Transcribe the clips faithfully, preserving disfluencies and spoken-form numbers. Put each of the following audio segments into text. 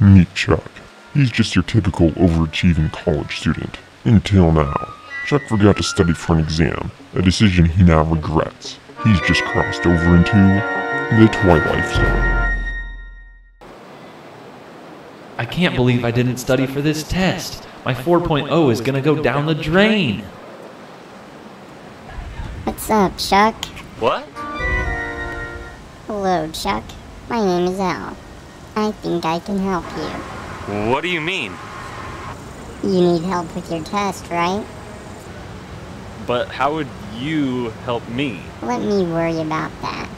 Meet Chuck. He's just your typical overachieving college student. Until now. Chuck forgot to study for an exam, a decision he now regrets. He's just crossed over into the Twilife Zone. I can't believe I didn't study for this test. My four point oh is gonna go down the drain. What's up, Chuck? What? Hello, Chuck. My name is Al. I think I can help you. What do you mean? You need help with your test, right? But how would you help me? Let me worry about that.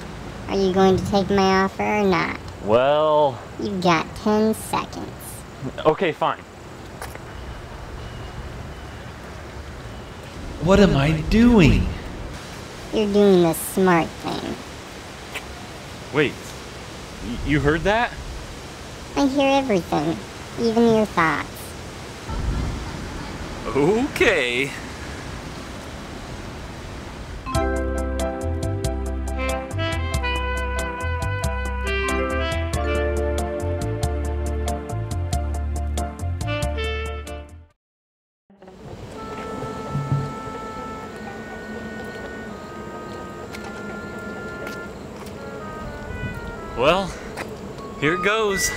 Are you going to take my offer or not? Well... You've got ten seconds. Okay, fine. What am I doing? You're doing the smart thing. Wait, you heard that? I hear everything, even your thoughts. Okay. Well, here goes.